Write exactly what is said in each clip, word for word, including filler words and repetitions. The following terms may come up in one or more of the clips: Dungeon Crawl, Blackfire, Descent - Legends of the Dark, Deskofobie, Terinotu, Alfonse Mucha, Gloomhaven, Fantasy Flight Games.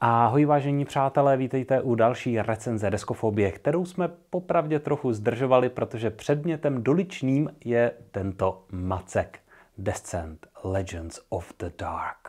Ahoj vážení přátelé, vítejte u další recenze Deskofobie, kterou jsme popravdě trochu zdržovali, protože předmětem doličným je tento macek. Descent - Legends of the Dark.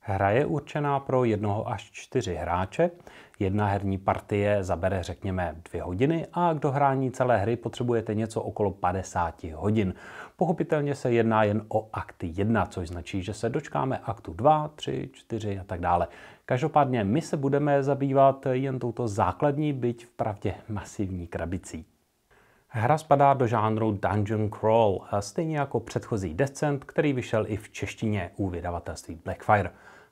Hra je určená pro jednoho až čtyři hráče. Jedna herní partie zabere, řekněme, dvě hodiny a k dohrání celé hry potřebujete něco okolo padesáti hodin. Pochopitelně se jedná jen o akt jedna, což značí, že se dočkáme aktu dva, tři, čtyři a tak dále. Každopádně my se budeme zabývat jen touto základní, byť vpravdě masivní krabicí. Hra spadá do žánru Dungeon Crawl, stejně jako předchozí Descent, který vyšel i v češtině u vydavatelství Blackfire.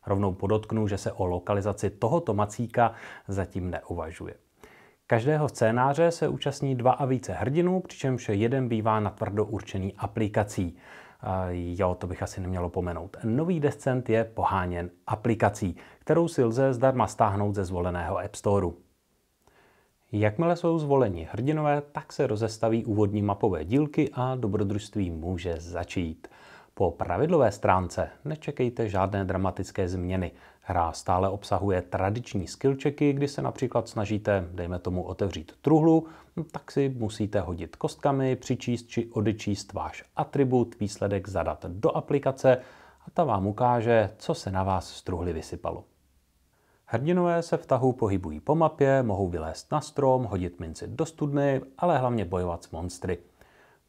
Rovnou podotknu, že se o lokalizaci tohoto macíka zatím neuvažuje. Každého scénáře se účastní dva a více hrdinů, přičemž jeden bývá natvrdo určený aplikací. E, jo, to bych asi nemělo pomenout. Nový Descent je poháněn aplikací, kterou si lze zdarma stáhnout ze zvoleného App Store. Jakmile jsou zvoleni hrdinové, tak se rozestaví úvodní mapové dílky a dobrodružství může začít. Po pravidlové stránce nečekejte žádné dramatické změny. Hra stále obsahuje tradiční skillchecky, kdy se například snažíte, dejme tomu, otevřít truhlu, tak si musíte hodit kostkami, přičíst či odečíst váš atribut, výsledek zadat do aplikace a ta vám ukáže, co se na vás z truhly vysypalo. Hrdinové se v tahu pohybují po mapě, mohou vylézt na strom, hodit minci do studny, ale hlavně bojovat s monstry.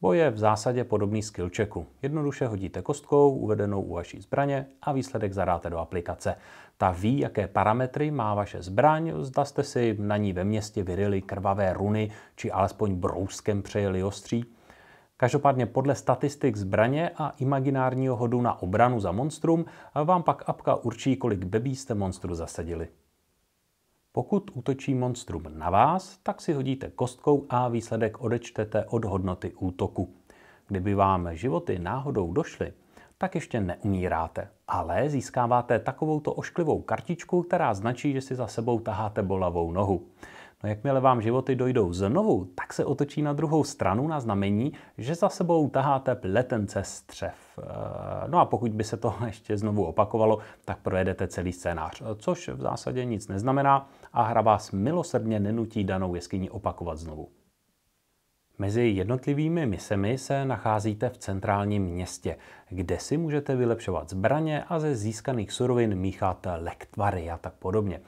Boj je v zásadě podobný skill checku. Jednoduše hodíte kostkou uvedenou u vaší zbraně a výsledek zadáte do aplikace. Ta ví, jaké parametry má vaše zbraň, zda jste si na ní ve městě vyryli krvavé runy či alespoň brouskem přejeli ostří. Každopádně podle statistik zbraně a imaginárního hodu na obranu za monstrum vám pak apka určí, kolik bebí jste monstru zasadili. Pokud útočí monstrum na vás, tak si hodíte kostkou a výsledek odečtete od hodnoty útoku. Kdyby vám životy náhodou došly, tak ještě neumíráte, ale získáváte takovouto ošklivou kartičku, která značí, že si za sebou taháte bolavou nohu. No jakmile vám životy dojdou znovu, tak se otočí na druhou stranu na znamení, že za sebou taháte pletence střev. No a pokud by se to ještě znovu opakovalo, tak projedete celý scénář, což v zásadě nic neznamená a hra vás milosrdně nenutí danou jeskyni opakovat znovu. Mezi jednotlivými misemi se nacházíte v centrálním městě, kde si můžete vylepšovat zbraně a ze získaných surovin mícháte lektvary a tak podobně.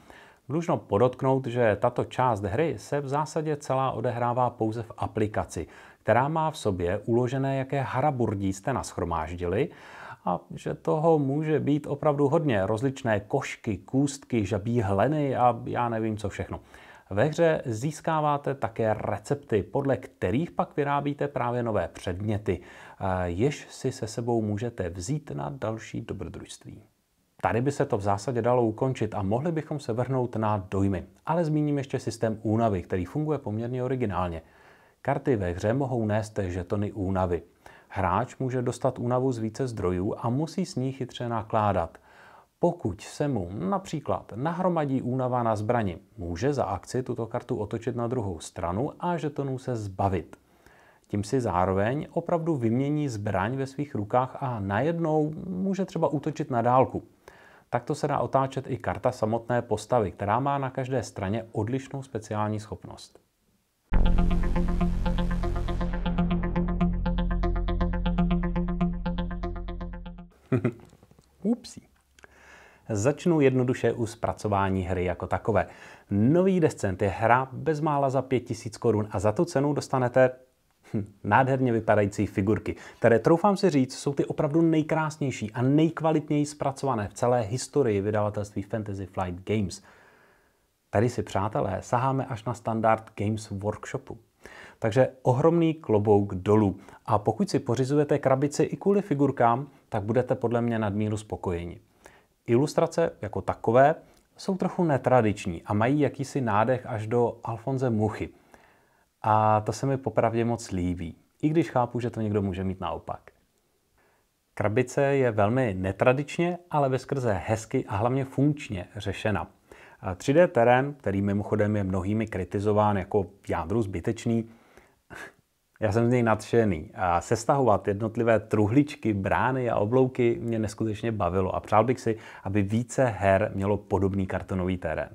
Dlužno podotknout, že tato část hry se v zásadě celá odehrává pouze v aplikaci, která má v sobě uložené, jaké haraburdí jste nashromáždili a že toho může být opravdu hodně. Rozličné košky, kůstky, žabí hleny a já nevím co všechno. Ve hře získáváte také recepty, podle kterých pak vyrábíte právě nové předměty, jež si se sebou můžete vzít na další dobrodružství. Tady by se to v zásadě dalo ukončit a mohli bychom se vrhnout na dojmy. Ale zmíním ještě systém únavy, který funguje poměrně originálně. Karty ve hře mohou nést žetony únavy. Hráč může dostat únavu z více zdrojů a musí s ní chytře nakládat. Pokud se mu například nahromadí únava na zbrani, může za akci tuto kartu otočit na druhou stranu a žetonů se zbavit. Tím si zároveň opravdu vymění zbraň ve svých rukách a najednou může třeba útočit na dálku. Takto se dá otáčet i karta samotné postavy, která má na každé straně odlišnou speciální schopnost. Upsí. Začnu jednoduše u zpracování hry jako takové. Nový Descent je hra bezmála za pět tisíc korun a za tu cenu dostanete nádherně vypadající figurky, které, troufám si říct, jsou ty opravdu nejkrásnější a nejkvalitněji zpracované v celé historii vydavatelství Fantasy Flight Games. Tady si, přátelé, saháme až na standard Games Workshopu. Takže ohromný klobouk dolů. A pokud si pořizujete krabici i kvůli figurkám, tak budete podle mě nadmíru spokojeni. Ilustrace jako takové jsou trochu netradiční a mají jakýsi nádech až do Alfonse Muchy. A to se mi popravdě moc líbí, i když chápu, že to někdo může mít naopak. Krabice je velmi netradičně, ale veskrze hezky a hlavně funkčně řešena. tři dé terén, který mimochodem je mnohými kritizován jako jádru zbytečný, Já jsem z něj nadšený. A sestahovat jednotlivé truhličky, brány a oblouky mě neskutečně bavilo a přál bych si, aby více her mělo podobný kartonový terén.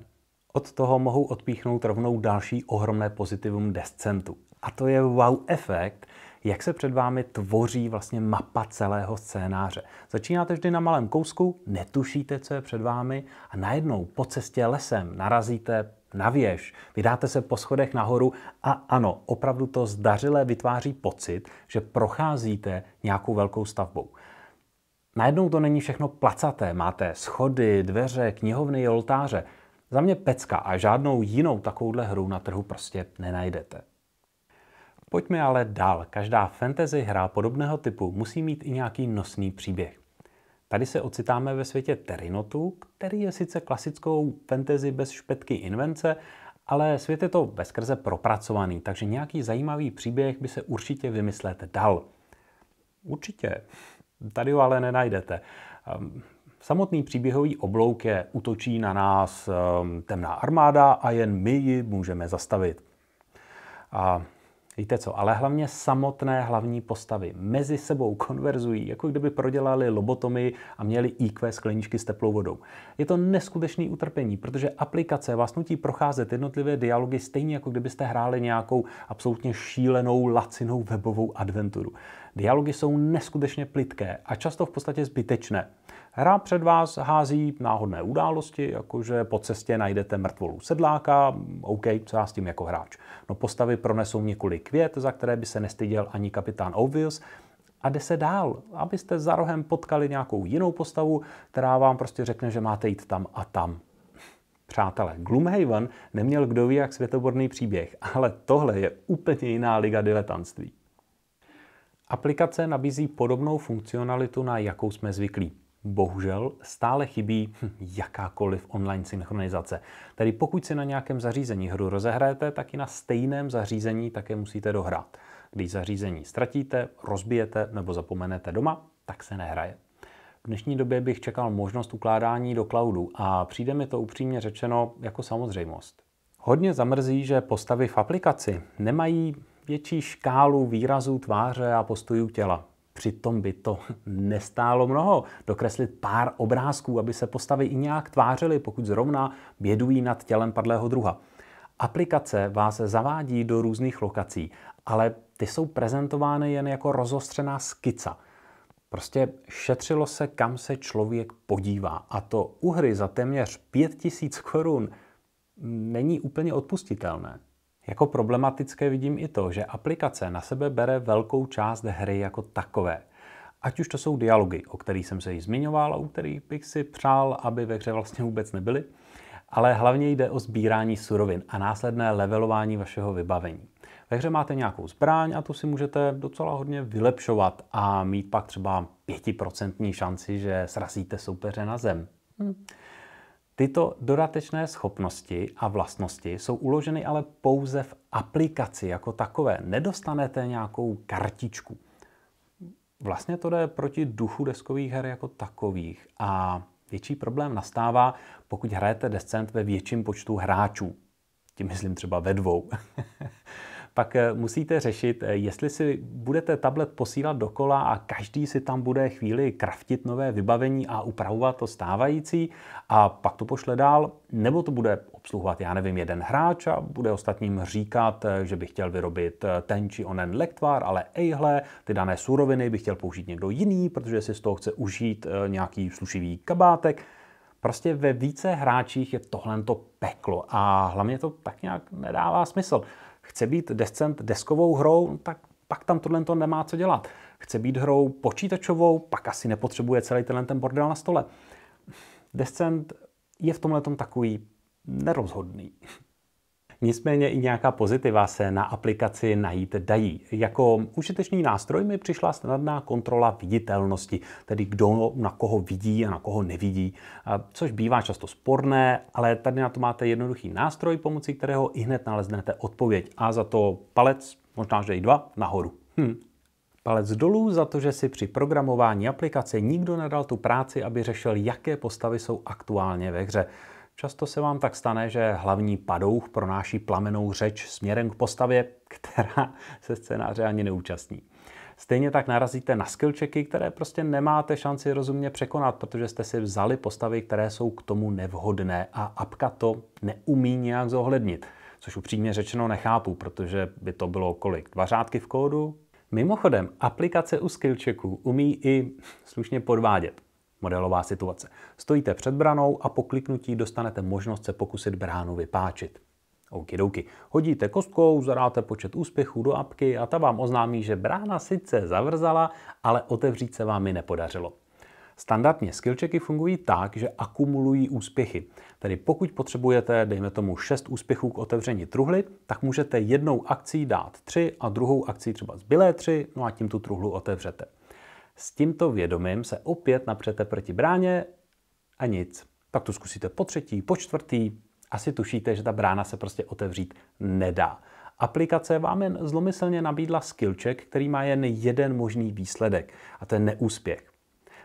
Od toho mohou odpíchnout rovnou další ohromné pozitivum Descentu. A to je wow efekt, jak se před vámi tvoří vlastně mapa celého scénáře. Začínáte vždy na malém kousku, netušíte, co je před vámi a najednou po cestě lesem narazíte na věž, vydáte se po schodech nahoru a ano, opravdu to zdařile vytváří pocit, že procházíte nějakou velkou stavbou. Najednou to není všechno placaté, máte schody, dveře, knihovny, oltáře. Za mě pecka a žádnou jinou takovouhle hru na trhu prostě nenajdete. Pojďme ale dál. Každá fantasy hra podobného typu musí mít i nějaký nosný příběh. Tady se ocitáme ve světě Terinotu, který je sice klasickou fantasy bez špetky invence, ale svět je to veskrze propracovaný, takže nějaký zajímavý příběh by se určitě vymyslet dal. Určitě. Tady ho ale nenajdete. Samotný příběhový oblouk je útočí na nás temná armáda a jen my ji můžeme zastavit. A víte co, ale hlavně samotné hlavní postavy mezi sebou konverzují, jako kdyby prodělali lobotomii a měli í kvé skleničky s teplou vodou. Je to neskutečné utrpení, protože aplikace vás nutí procházet jednotlivé dialogy stejně, jako kdybyste hráli nějakou absolutně šílenou, lacinou webovou adventuru. Dialogy jsou neskutečně plitké a často v podstatě zbytečné. Hra před vás hází náhodné události, jakože po cestě najdete mrtvolu sedláka, OK, co já s tím jako hráč. No postavy pronesou několik vět, za které by se nestyděl ani kapitán Obvious, a jde se dál, abyste za rohem potkali nějakou jinou postavu, která vám prostě řekne, že máte jít tam a tam. Přátelé, Gloomhaven neměl kdo ví jak světoborný příběh, ale tohle je úplně jiná liga diletantství. Aplikace nabízí podobnou funkcionalitu, na jakou jsme zvyklí. Bohužel stále chybí jakákoliv online synchronizace. Tedy pokud si na nějakém zařízení hru rozehrajete, tak i na stejném zařízení také musíte dohrát. Když zařízení ztratíte, rozbijete nebo zapomenete doma, tak se nehraje. V dnešní době bych čekal možnost ukládání do cloudu a přijde mi to upřímně řečeno jako samozřejmost. Hodně zamrzí, že postavy v aplikaci nemají větší škálu výrazů tváře a postojů těla. Přitom by to nestálo mnoho dokreslit pár obrázků, aby se postavy i nějak tvářily, pokud zrovna bědují nad tělem padlého druha. Aplikace vás zavádí do různých lokací, ale ty jsou prezentovány jen jako rozostřená skica. Prostě šetřilo se, kam se člověk podívá. A to u hry za téměř pět tisíc korun není úplně odpustitelné. Jako problematické vidím i to, že aplikace na sebe bere velkou část hry jako takové. Ať už to jsou dialogy, o kterých jsem se již zmiňoval a u kterých bych si přál, aby ve hře vlastně vůbec nebyly, ale hlavně jde o sbírání surovin a následné levelování vašeho vybavení. Ve hře máte nějakou zbraň a tu si můžete docela hodně vylepšovat a mít pak třeba pětiprocentní šanci, že srazíte soupeře na zem. Hm. Tyto dodatečné schopnosti a vlastnosti jsou uloženy ale pouze v aplikaci jako takové. Nedostanete nějakou kartičku. Vlastně to jde proti duchu deskových her jako takových. A větší problém nastává, pokud hrajete Descent ve větším počtu hráčů. Tím myslím třeba ve dvou. Pak musíte řešit, jestli si budete tablet posílat dokola a každý si tam bude chvíli kraftit nové vybavení a upravovat to stávající a pak to pošle dál, nebo to bude obsluhovat, já nevím, jeden hráč a bude ostatním říkat, že by chtěl vyrobit ten či onen lektvar, ale ejhle, ty dané suroviny by chtěl použít někdo jiný, protože si z toho chce užít nějaký slušivý kabátek. Prostě ve více hráčích je tohle to peklo a hlavně to tak nějak nedává smysl. Chce být Descent deskovou hrou, tak pak tam tohle nemá co dělat. Chce být hrou počítačovou, pak asi nepotřebuje celý tenhle ten bordel na stole. Descent je v tomhle takový nerozhodný. Nicméně i nějaká pozitiva se na aplikaci najít dají. Jako užitečný nástroj mi přišla snadná kontrola viditelnosti, tedy kdo na koho vidí a na koho nevidí, což bývá často sporné, ale tady na to máte jednoduchý nástroj, pomocí kterého ihned naleznete odpověď a za to palec, možná že i dva, nahoru. Hm. Palec dolů za to, že si při programování aplikace nikdo nedal tu práci, aby řešil, jaké postavy jsou aktuálně ve hře. Často se vám tak stane, že hlavní padouch pronáší plamenou řeč směrem k postavě, která se scénáře ani neúčastní. Stejně tak narazíte na skillčeky, které prostě nemáte šanci rozumně překonat, protože jste si vzali postavy, které jsou k tomu nevhodné a apka to neumí nějak zohlednit. Což upřímně řečeno nechápu, protože by to bylo kolik? Dva řádky v kódu? Mimochodem, aplikace u skillčeků umí i slušně podvádět. Modelová situace. Stojíte před branou a po kliknutí dostanete možnost se pokusit bránu vypáčit. Okidoki. Hodíte kostkou, zadáte počet úspěchů do apky a ta vám oznámí, že brána sice zavrzala, ale otevřít se vám ji nepodařilo. Standardně skillčeky fungují tak, že akumulují úspěchy. Tedy pokud potřebujete, dejme tomu, šest úspěchů k otevření truhly, tak můžete jednou akcí dát tři a druhou akcí třeba zbylé tři, no a tím tu truhlu otevřete. S tímto vědomím se opět napřete proti bráně a nic. Pak to zkusíte po třetí, po čtvrtý. Asi tušíte, že ta brána se prostě otevřít nedá. Aplikace vám jen zlomyslně nabídla skillček, který má jen jeden možný výsledek, a to je neúspěch.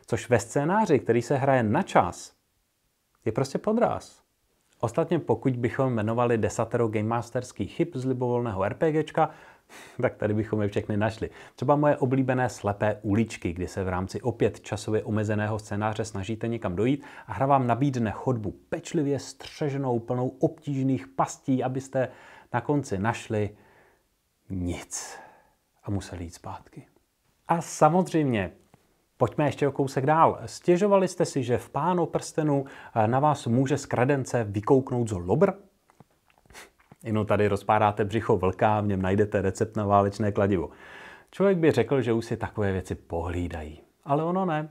Což ve scénáři, který se hraje na čas, je prostě podraz. Ostatně pokud bychom jmenovali desatero gamemasterských chyb z libovolného RPGčka, tak tady bychom je všechny našli. Třeba moje oblíbené slepé uličky, kdy se v rámci opět časově omezeného scénáře snažíte někam dojít a hra vám nabídne chodbu pečlivě střeženou, plnou obtížných pastí, abyste na konci našli nic a museli jít zpátky. A samozřejmě, pojďme ještě o kousek dál. Stěžovali jste si, že v Pánu prstenu na vás může z kradence vykouknout zlobr? Jenom tady rozpáráte břicho vlka, v něm najdete recept na válečné kladivo. Člověk by řekl, že už si takové věci pohlídají, ale ono ne.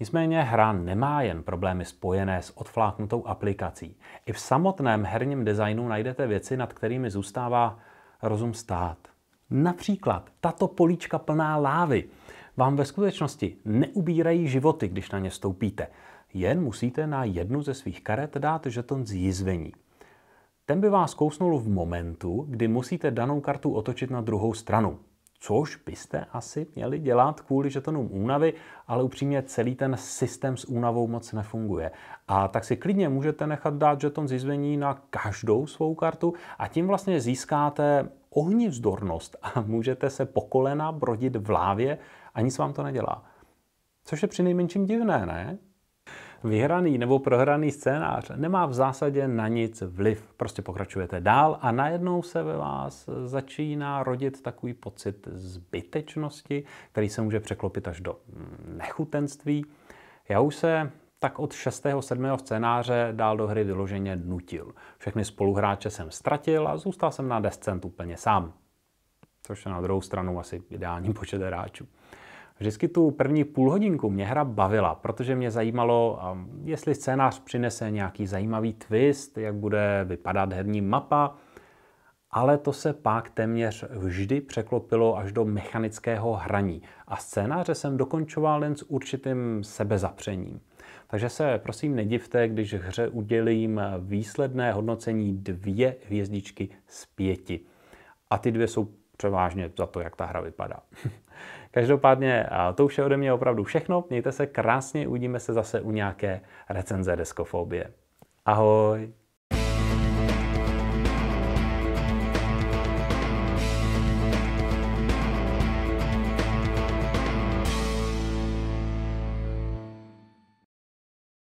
Nicméně hra nemá jen problémy spojené s odfláknutou aplikací. I v samotném herním designu najdete věci, nad kterými zůstává rozum stát. Například tato políčka plná lávy vám ve skutečnosti neubírají životy, když na ně vstoupíte. Jen musíte na jednu ze svých karet dát žeton z jizvení. Ten by vás kousnul v momentu, kdy musíte danou kartu otočit na druhou stranu. Což byste asi měli dělat kvůli žetonům únavy, ale upřímně celý ten systém s únavou moc nefunguje. A tak si klidně můžete nechat dát žeton z jizvení na každou svou kartu a tím vlastně získáte ohnivzdornost a můžete se po kolena brodit v lávě a nic vám to nedělá. Což je přinejmenším divné, ne? Vyhraný nebo prohraný scénář nemá v zásadě na nic vliv. Prostě pokračujete dál a najednou se ve vás začíná rodit takový pocit zbytečnosti, který se může překlopit až do nechutenství. Já už se tak od šestého sedmého scénáře dál do hry vyloženě nutil. Všechny spoluhráče jsem ztratil a zůstal jsem na Descent úplně sám. Což je na druhou stranu asi ideální počet hráčů. Vždycky tu první půlhodinku mě hra bavila, protože mě zajímalo, jestli scénář přinese nějaký zajímavý twist, jak bude vypadat herní mapa, ale to se pak téměř vždy překlopilo až do mechanického hraní a scénáře jsem dokončoval jen s určitým sebezapřením. Takže se prosím nedivte, když hře udělím výsledné hodnocení dvě hvězdičky z pěti. A ty dvě jsou převážně za to, jak ta hra vypadá. Každopádně to už je ode mě opravdu všechno. Mějte se krásně, uvidíme se zase u nějaké recenze Deskofobie. Ahoj!